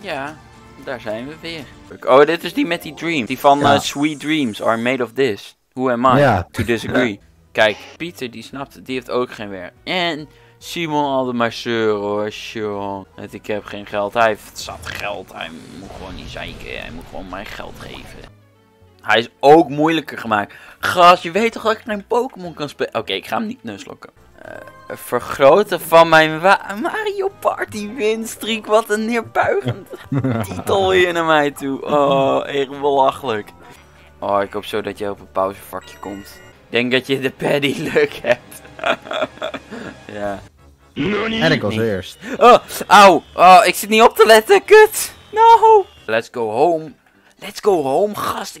Ja, daar zijn we weer. Oh, dit is die met die dream. Die van ja. Sweet dreams are made of this. Who am I to disagree? Ja. Kijk, Pieter die snapt, die heeft ook geen werk. En Simon al de masseur hoor, Sean. Ik heb geen geld. Hij heeft zat geld. Hij moet gewoon niet zeiken. Hij moet gewoon mijn geld geven. Hij is ook moeilijker gemaakt. Gast, je weet toch dat ik geen Pokémon kan spelen? Oké, ik ga hem niet neuslokken. Vergroten van mijn Mario Party winstreak. Wat een neerbuigend titel hier naar mij toe. Oh, echt belachelijk. Oh, ik hoop zo dat je op een pauzevakje komt. Ik denk dat je de paddy luck hebt. Ja. En ik als eerst. Oh, auw. Oh, ik zit niet op te letten. Kut. No. Let's go home. Let's go home, gast.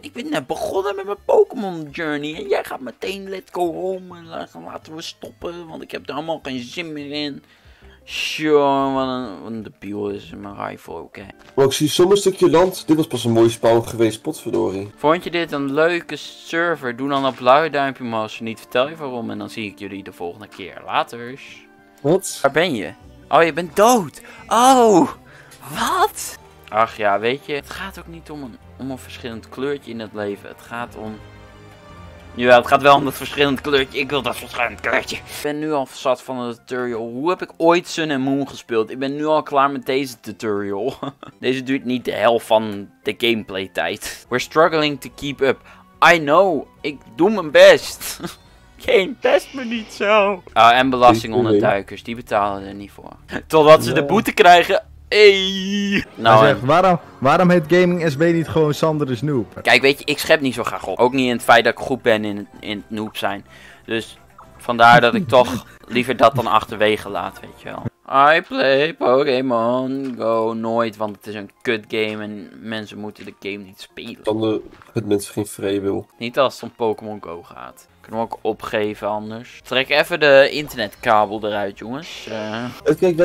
Ik ben net begonnen met mijn Pokémon journey. En jij gaat meteen let's go home. En laten we stoppen. Want ik heb er allemaal geen zin meer in. Sure, wat een debiel is mijn rifle, oké. Maar ik zie zo'n stukje land. Dit was pas een mooie spawn geweest, potverdorie. Vond je dit een leuke server? Doe dan een blauw duimpje, maar als je niet vertel je waarom. En dan zie ik jullie de volgende keer. Laters. Wat? Waar ben je? Oh, je bent dood. Oh, wat? Ach ja, weet je, het gaat ook niet om om een verschillend kleurtje in het leven. Het gaat om... Jawel, het gaat wel om dat verschillend kleurtje. Ik wil dat verschillend kleurtje. Ik ben nu al zat van een tutorial. Hoe heb ik ooit Sun en Moon gespeeld? Ik ben nu al klaar met deze tutorial. Deze duurt niet de helft van de gameplay tijd. We're struggling to keep up. I know, ik doe mijn best. Geen test me niet zo. En belastingonderduikers, die betalen er niet voor. Totdat ze de boete krijgen. Hey. Nou, zegt, waarom heet Gaming SB niet gewoon Sander de Snoep? Kijk, weet je, ik schep niet zo graag op. Ook niet in het feit dat ik goed ben in het noob zijn. Dus vandaar dat ik toch liever dat dan achterwege laat, weet je wel. I play Pokémon Go nooit, want het is een kut game en mensen moeten de game niet spelen. Dan het mensen geen vrij wil. Niet als het om Pokémon Go gaat. Kunnen we ook opgeven anders. Trek even de internetkabel eruit, jongens.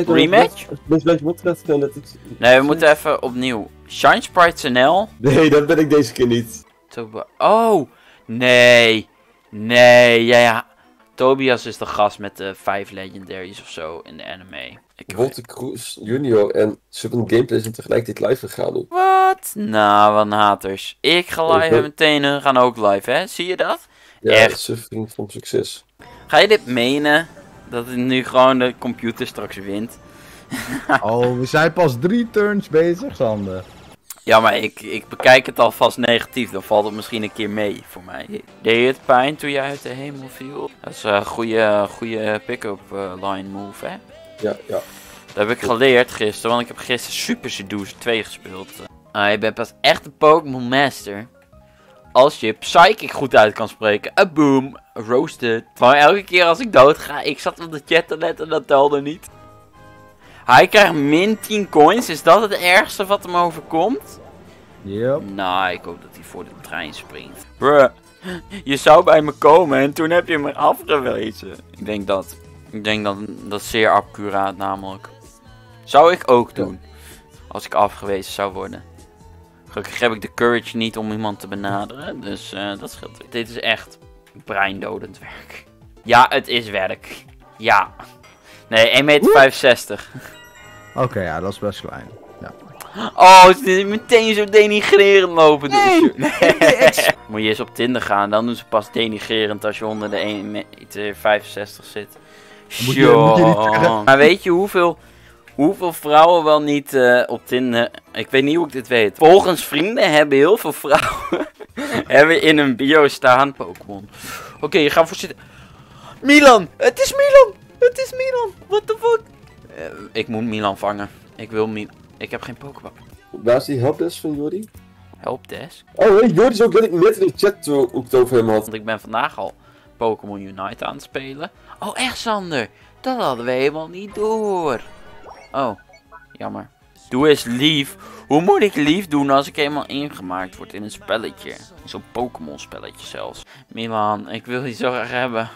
Rematch? Nee, we moeten even opnieuw. ShineSpritesNL? Nee, dat ben ik deze keer niet. Oh! Nee! Nee, ja. Tobias is de gast met de 5 legendaries of zo in de anime. Walter Cruz Junior en Seven Gameplays zijn tegelijkertijd live gegaan. Wat? Nou, wat haters. Ik ga live en meteen hun gaan ook live, hè? Zie je dat? Ja, echt suffering van succes. Ga je dit menen? Dat het nu gewoon de computer straks wint? Oh, we zijn pas 3 turns bezig, Sander. Ja, maar ik bekijk het alvast negatief. Dan valt het misschien een keer mee voor mij. Deed het pijn toen jij uit de hemel viel? Dat is een goede pick-up line move, hè? Ja, ja. Dat heb ik geleerd gisteren, want ik heb gisteren Super Seduce 2 gespeeld. Je bent pas echt een Pokémon Master. Als je Psychic goed uit kan spreken. A boom. Roasted. Maar elke keer als ik dood ga. Ik zat op de chat te letten en dat telde niet. Hij krijgt min 10 coins. Is dat het ergste wat hem overkomt? Yep. Nou, ik hoop dat hij voor de trein springt. Bruh. Je zou bij me komen en toen heb je me afgewezen. Ik denk dat zeer accuraat namelijk. Zou ik ook doen. Als ik afgewezen zou worden. Gelukkig heb ik de courage niet om iemand te benaderen, dus dat scheelt weer. Dit is echt breindodend werk. Ja, het is werk. Ja. Nee, 1,65 meter. Oké, ja, dat is best klein. Ja. Oh, het is meteen zo denigrerend lopen. Nee. Nee. Moet je eens op Tinder gaan, dan doen ze pas denigrerend als je onder de 1,65 meter zit. Sure. Maar weet je hoeveel vrouwen wel niet op Tinder... Ik weet niet hoe ik dit weet. Volgens vrienden hebben heel veel vrouwen... hebben in hun bio staan... Pokémon. Oké, je gaat voor zitten. Milan! Het is Milan! Het is Milan! What the fuck? Ik moet Milan vangen. Ik wil Milan... Ik heb geen Pokéball. Waar is die helpdesk van Jordi? Helpdesk? Oh, nee, Jordi is ook dat ik net in de chat ook het over hem had. Want ik ben vandaag al Pokémon Unite aan het spelen. Oh, echt Sander? Dat hadden we helemaal niet door. Oh, jammer. Doe eens lief. Hoe moet ik lief doen als ik helemaal ingemaakt word in een spelletje? Zo'n Pokémon spelletje zelfs. Milan, ik wil die zo graag hebben.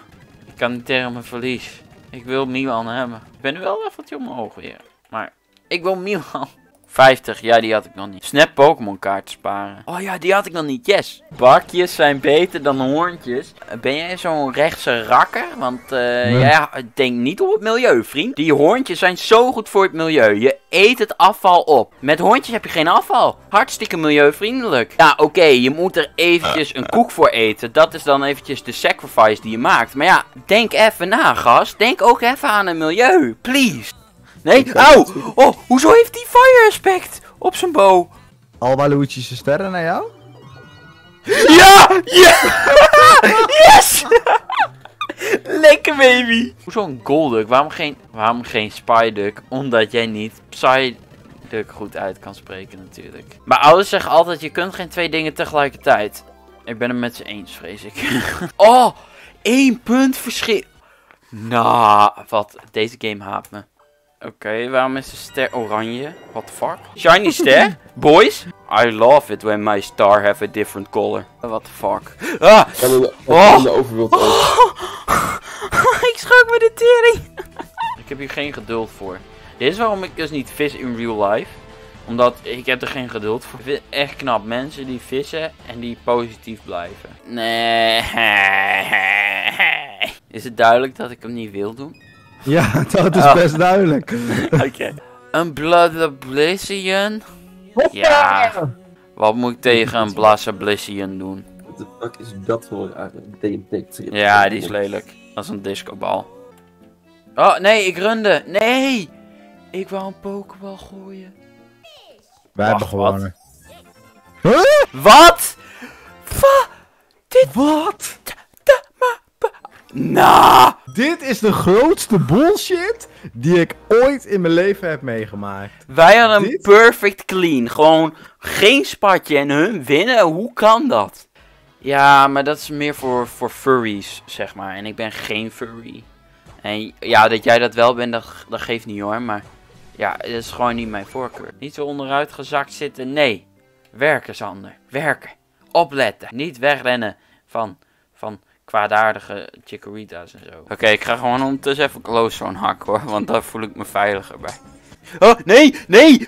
Ik kan niet tegen mijn verlies. Ik wil Milan hebben. Ik ben nu wel even wat omhoog weer. Maar ik wil Milan. 50, ja, die had ik nog niet. Snap Pokémon kaart sparen. Oh ja, die had ik nog niet, yes. Bakjes zijn beter dan hoorntjes. Ben jij zo'n rechtse rakker? Want nee. Jij denkt niet op het milieu, vriend. Die hoorntjes zijn zo goed voor het milieu. Je eet het afval op. Met hoorntjes heb je geen afval. Hartstikke milieuvriendelijk. Ja, oké, je moet er eventjes een koek voor eten. Dat is dan eventjes de sacrifice die je maakt. Maar ja, denk even na, gast. Denk ook even aan het milieu, please. Nee, auw! Oh, hoezo heeft die fire aspect op zijn bow? Alba Luigi's sterren naar jou? Ja! Ja! Yes! Lekker baby! Hoezo een Gold Duck? Waarom geen Spy Duck? Omdat jij niet Psy Duck goed uit kan spreken natuurlijk. Mijn ouders zeggen altijd, je kunt geen twee dingen tegelijkertijd. Ik ben het met ze eens, vrees ik. Oh, 1 punt verschil. Nou, wat? Deze game haat me. Oké, waarom is de ster oranje? What the fuck? Shiny ster? Boys? I love it when my star have a different color. What the fuck? Ah! Ik schrok me de tering. Ik heb hier geen geduld voor. Dit is waarom ik dus niet vis in real life. Omdat ik heb er geen geduld voor. Ik vind het echt knap mensen die vissen en die positief blijven. Nee. Is het duidelijk dat ik hem niet wil doen? Ja, dat is best duidelijk. Oké. Een Blazblazien? Ja. Wat moet ik tegen een Blazblazien doen? What the fuck is dat voor een DMT? Ja, die is lelijk. Dat is een discobal. Oh, nee, ik runde. Nee! Ik wou een Pokéball gooien. Wij hebben gewonnen. Huh? Wat? Dit... Wat? Nou, dit is de grootste bullshit die ik ooit in mijn leven heb meegemaakt. Wij hadden een perfect clean. Gewoon geen spatje en hun winnen. Hoe kan dat? Ja, maar dat is meer voor furries, zeg maar. En ik ben geen furry. En ja, dat jij dat wel bent, dat geeft niet hoor. Maar ja, dat is gewoon niet mijn voorkeur. Niet zo onderuit gezakt zitten. Nee, werken Sander. Werken. Opletten. Niet wegrennen van kwaadaardige chikorita's en zo. Oké, ik ga gewoon ondertussen even close zo'n hak hoor, want daar voel ik me veiliger bij. Oh, nee, nee!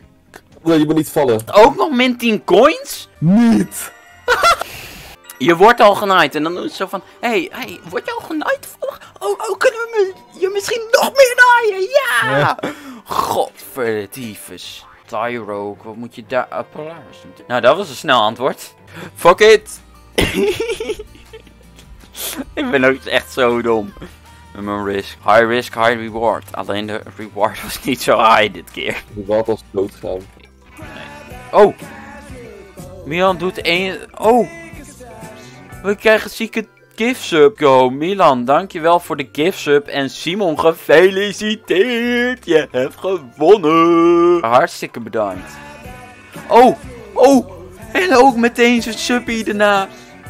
Nee, je moet niet vallen. Ook nog min 10 coins? Niet! Je wordt al genaaid en dan doet het zo van, hey, word je al genaaid? Oh, kunnen we je misschien nog meer naaien? Ja! Yeah. Godverdiefes. Tyroke, wat moet je daar... Polaris doen? Nou, dat was een snel antwoord. Fuck it! Ik ben ook echt zo dom. Met mijn risk, high reward. Alleen de reward was niet zo high dit keer. De reward was doodgaan. Nee. Oh! Milan doet één... Oh! We krijgen zieke gift-sub. Go Milan, dankjewel voor de gift-sub. En Simon, gefeliciteerd! Je hebt gewonnen! Hartstikke bedankt. Oh! Oh! En ook meteen zijn subie daarna.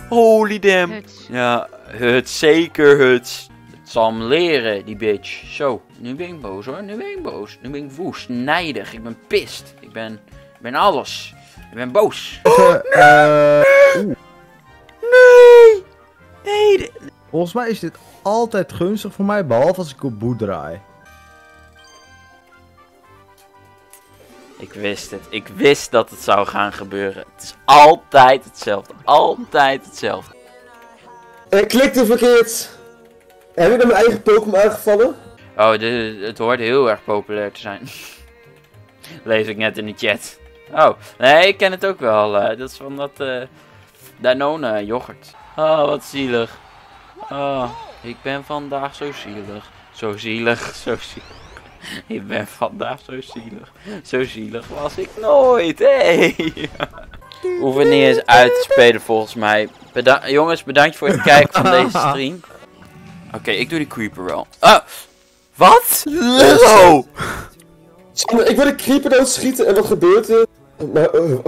Holy damn. Huts. Ja, huts, zeker huts. Het zal hem leren, die bitch. Zo, nu ben ik boos hoor, nu ben ik boos. Nu ben ik woest, nijdig, ik ben pissed. Ik ben alles. Ik ben boos. Oh, nee! Nee! Nee! Volgens mij is dit altijd gunstig voor mij, behalve als ik op boet draai. Ik wist het. Ik wist dat het zou gaan gebeuren. Het is altijd hetzelfde. Altijd hetzelfde. Ik klikte verkeerd. Heb ik dan mijn eigen Pokémon aangevallen? Oh, het hoort heel erg populair te zijn. Lees ik net in de chat. Oh, nee, ik ken het ook wel. Dat is van dat Danone yoghurt. Oh, wat zielig. Oh, ik ben vandaag zo zielig. Zo zielig, zo zielig. Ik ben vandaag zo zielig. Zo zielig was ik nooit, hey. Hoeven niet eens uit te spelen volgens mij. Jongens, bedankt voor het kijken van deze stream. Oké, ik doe die creeper wel. Oh! Wat? Lullo! Ik wil een creeper doodschieten en wat gebeurt er?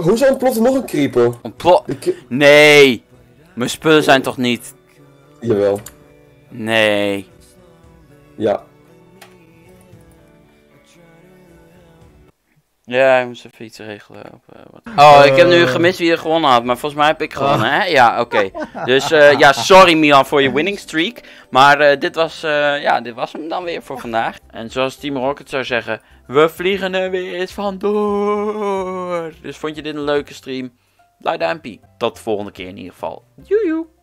Hoezo ontploft er nog een creeper? Nee! Mijn spullen zijn toch niet? Jawel. Nee. Ja. Ja, hij moest even iets regelen. Oh, ik heb nu gemist wie er gewonnen had, maar volgens mij heb ik gewonnen, hè? Ja, oké. Okay. Dus ja, sorry Milan voor je winning streak. Maar dit was hem dan weer voor vandaag. En zoals Team Rocket zou zeggen, we vliegen er weer eens vandoor. Dus vond je dit een leuke stream? Laat duimpje. Tot de volgende keer in ieder geval. Joejoe.